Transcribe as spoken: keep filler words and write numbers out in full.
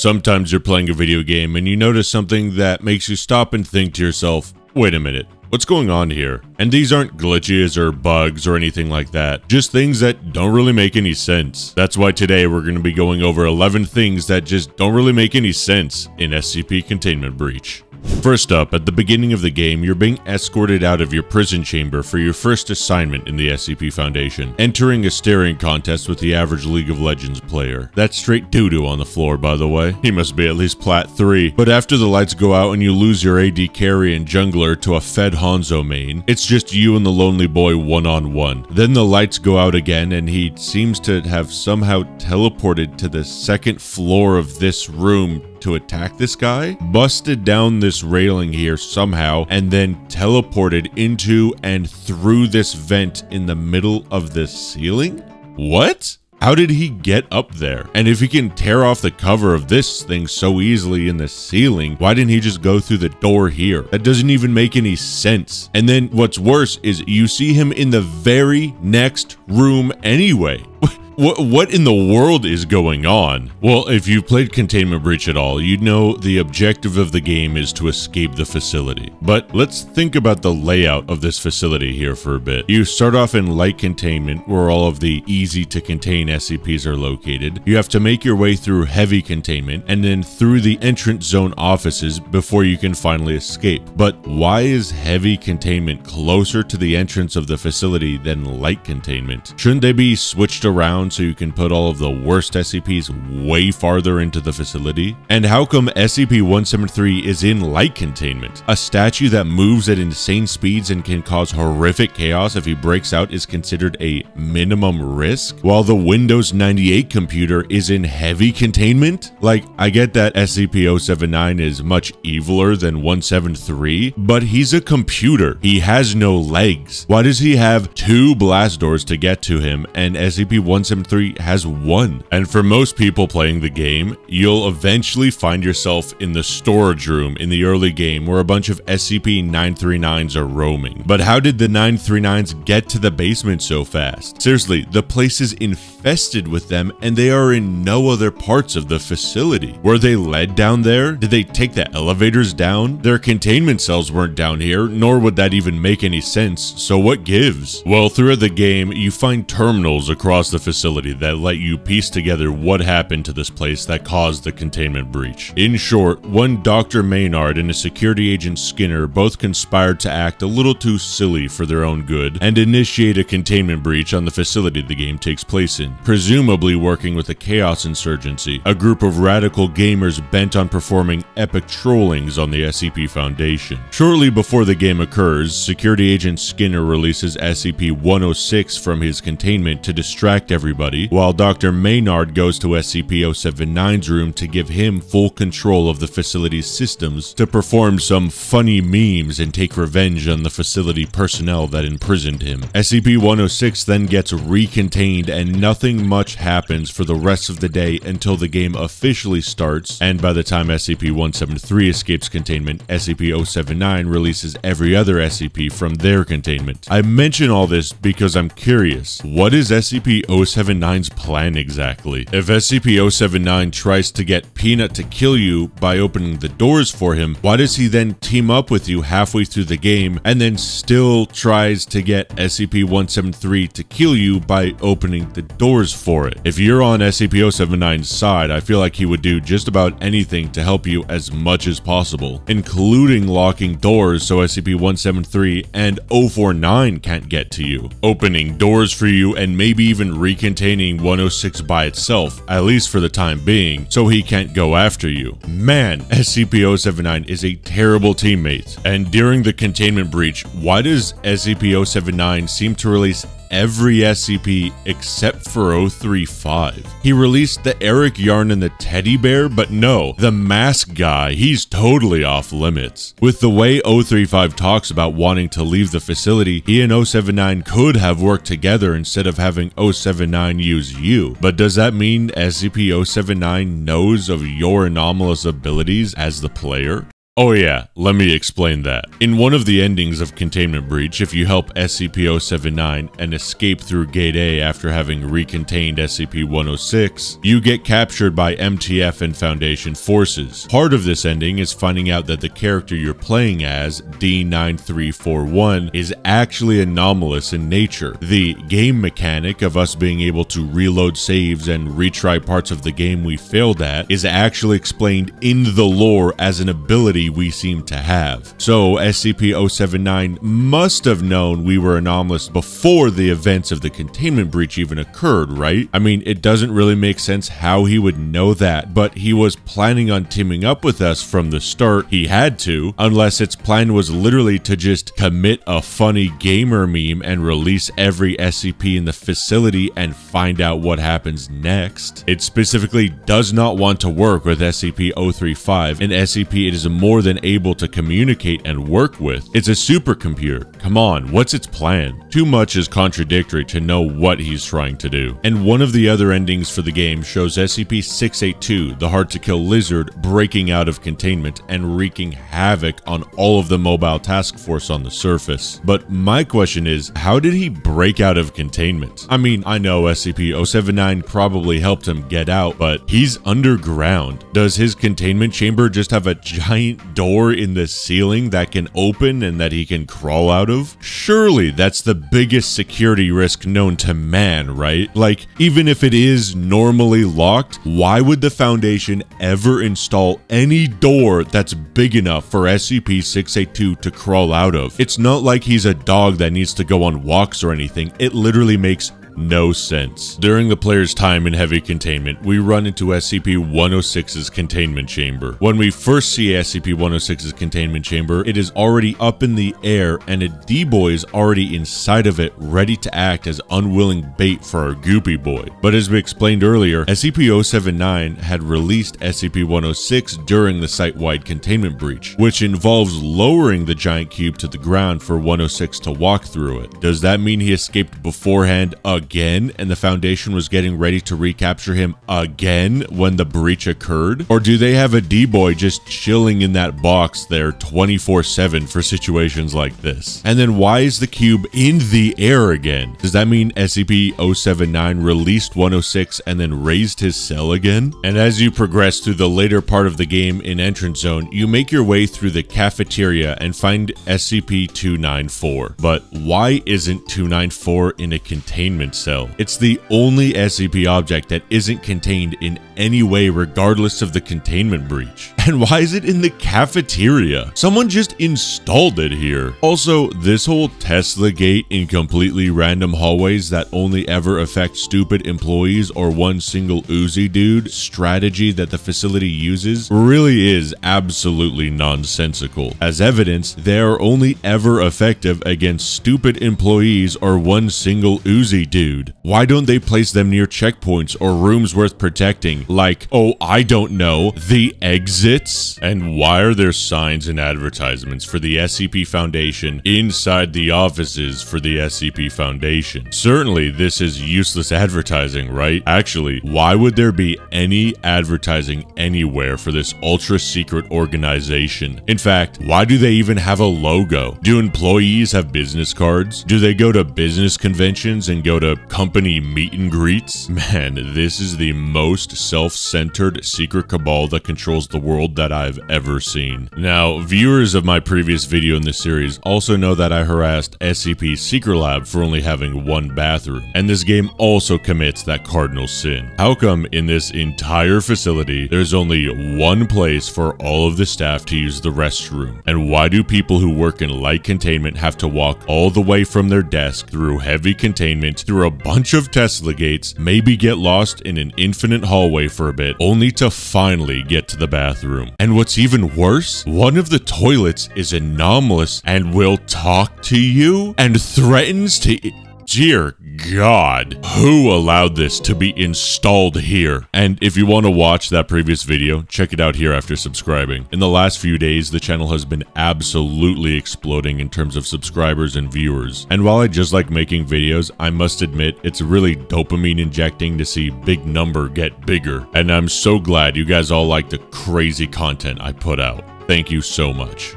Sometimes you're playing a video game and you notice something that makes you stop and think to yourself, wait a minute, what's going on here? And these aren't glitches or bugs or anything like that, just things that don't really make any sense. That's why today we're going to be going over eleven things that just don't really make any sense in S C P Containment Breach. First up, at the beginning of the game, you're being escorted out of your prison chamber for your first assignment in the S C P Foundation, entering a staring contest with the average League of Legends player. That's straight doo-doo on the floor, by the way. He must be at least plat three. But after the lights go out and you lose your A D carry and jungler to a fed Hanzo main, it's just you and the lonely boy one-on-one. Then the lights go out again and he seems to have somehow teleported to the second floor of this room to attack this guy, busted down this railing here somehow, and then teleported into and through this vent in the middle of the ceiling? What? How did he get up there? And if he can tear off the cover of this thing so easily in the ceiling, why didn't he just go through the door here? That doesn't even make any sense. And then what's worse is you see him in the very next room anyway. What, what in the world is going on? Well, if you've played Containment Breach at all, you'd know the objective of the game is to escape the facility. But let's think about the layout of this facility here for a bit. You start off in light containment, where all of the easy-to-contain S C Ps are located. You have to make your way through heavy containment, and then through the entrance zone offices before you can finally escape. But why is heavy containment closer to the entrance of the facility than light containment? Shouldn't they be switched around so you can put all of the worst S C Ps way farther into the facility? And how come S C P one seventy-three is in light containment? A statue that moves at insane speeds and can cause horrific chaos if he breaks out is considered a minimum risk, while the Windows ninety-eight computer is in heavy containment? Like, I get that S C P zero seventy-nine is much eviler than one seventy-three, but he's a computer. He has no legs. Why does he have two blast doors to get to him and S C P one seventy-three has one? And for most people playing the game, you'll eventually find yourself in the storage room in the early game where a bunch of S C P nine thirty-nines are roaming. But how did the nine thirty-nines get to the basement so fast? Seriously, the place is infested with them and they are in no other parts of the facility. Were they led down there? Did they take the elevators down? Their containment cells weren't down here, nor would that even make any sense, so what gives? Well, throughout the game, you find terminals across the facility that let you piece together what happened to this place that caused the containment breach. In short, one Doctor Maynard and a security agent Skinner both conspired to act a little too silly for their own good and initiate a containment breach on the facility the game takes place in, presumably working with the Chaos Insurgency, a group of radical gamers bent on performing epic trollings on the S C P Foundation. Shortly before the game occurs, security agent Skinner releases S C P one oh six from his containment to distract everybody, while Doctor Maynard goes to S C P zero seventy-nine's room to give him full control of the facility's systems to perform some funny memes and take revenge on the facility personnel that imprisoned him. S C P one oh six then gets recontained and nothing much happens for the rest of the day until the game officially starts, and by the time S C P one seventy-three escapes containment, S C P zero seventy-nine releases every other S C P from their containment. I mention all this because I'm curious. What is S C P zero seventy-nine's plan exactly? If S C P zero seventy-nine tries to get Peanut to kill you by opening the doors for him, why does he then team up with you halfway through the game and then still tries to get S C P one seventy-three to kill you by opening the doors for it? If you're on S C P zero seventy-nine's side, I feel like he would do just about anything to help you as much as possible, including locking doors so S C P one seventy-three and zero forty-nine can't get to you, opening doors for you, and maybe even recontaining one oh six by itself, at least for the time being, so he can't go after you. Man, S C P zero seventy-nine is a terrible teammate. And during the containment breach, why does S C P zero seventy-nine seem to release every S C P except for zero thirty-five? He released the Eric yarn and the teddy bear, but no, the mask guy, he's totally off limits. With the way zero thirty-five talks about wanting to leave the facility, he and zero seventy-nine could have worked together instead of having zero seventy-nine use you. But does that mean S C P zero seventy-nine knows of your anomalous abilities as the player? Oh yeah, let me explain that. In one of the endings of Containment Breach, if you help S C P zero seven nine and escape through Gate A after having recontained S C P one oh six, you get captured by M T F and Foundation forces. Part of this ending is finding out that the character you're playing as, D nine three four one, is actually anomalous in nature. The game mechanic of us being able to reload saves and retry parts of the game we failed at is actually explained in the lore as an ability we seem to have. So S C P zero seven nine must have known we were anomalous before the events of the Containment Breach even occurred, right? I mean, it doesn't really make sense how he would know that, but he was planning on teaming up with us from the start. He had to, unless its plan was literally to just commit a funny gamer meme and release every S C P in the facility and find out what happens next. It specifically does not want to work with S C P zero three five, an S C P it is more more than able to communicate and work with. It's a supercomputer. Come on, what's its plan? Too much is contradictory to know what he's trying to do. And one of the other endings for the game shows S C P six eighty-two, the hard-to-kill lizard, breaking out of containment and wreaking havoc on all of the mobile task force on the surface. But my question is, how did he break out of containment? I mean, I know S C P zero seven nine probably helped him get out, but he's underground. Does his containment chamber just have a giant door in the ceiling that can open and that he can crawl out of? Surely that's the biggest security risk known to man, right? Like, even if it is normally locked, why would the Foundation ever install any door that's big enough for S C P six eighty-two to crawl out of? It's not like he's a dog that needs to go on walks or anything. It literally makes no sense. During the player's time in heavy containment, we run into S C P one oh six's containment chamber. When we first see S C P one oh six's containment chamber, it is already up in the air and a D-boy is already inside of it, ready to act as unwilling bait for our Goopy boy. But as we explained earlier, S C P zero seven nine had released S C P one oh six during the site-wide containment breach, which involves lowering the giant cube to the ground for one oh six to walk through it. Does that mean he escaped beforehand again? Again, and the Foundation was getting ready to recapture him again when the breach occurred? Or do they have a D-boy just chilling in that box there twenty-four seven for situations like this? And then why is the cube in the air again? Does that mean S C P zero seven nine released one oh six and then raised his cell again? And as you progress through the later part of the game in Entrance Zone, you make your way through the cafeteria and find S C P two ninety-four. But why isn't two ninety-four in a containment cell? It's the only S C P object that isn't contained in any way regardless of the containment breach. And why is it in the cafeteria? Someone just installed it here. Also, this whole Tesla gate in completely random hallways that only ever affect stupid employees or one single Uzi dude strategy that the facility uses really is absolutely nonsensical. As evidence, they are only ever effective against stupid employees or one single Uzi dude. Why don't they place them near checkpoints or rooms worth protecting? Like, oh, I don't know, the exits? And why are there signs and advertisements for the S C P Foundation inside the offices for the S C P Foundation? Certainly, this is useless advertising, right? Actually, why would there be any advertising anywhere for this ultra-secret organization? In fact, why do they even have a logo? Do employees have business cards? Do they go to business conventions and go to company meet and greets? Man, this is the most self-centered secret cabal that controls the world that I've ever seen. Now, viewers of my previous video in this series also know that I harassed S C P Secret Lab for only having one bathroom, and this game also commits that cardinal sin. How come in this entire facility there's only one place for all of the staff to use the restroom? And why do people who work in light containment have to walk all the way from their desk through heavy containment, through a bunch of Tesla gates, maybe get lost in an infinite hallway for a bit, only to finally get to the bathroom? And what's even worse, one of the toilets is anomalous and will talk to you and threatens to... Dear God, who allowed this to be installed here? And if you want to watch that previous video, check it out here after subscribing. In the last few days, the channel has been absolutely exploding in terms of subscribers and viewers. And while I just like making videos, I must admit it's really dopamine injecting to see big number get bigger. And I'm so glad you guys all like the crazy content I put out. Thank you so much.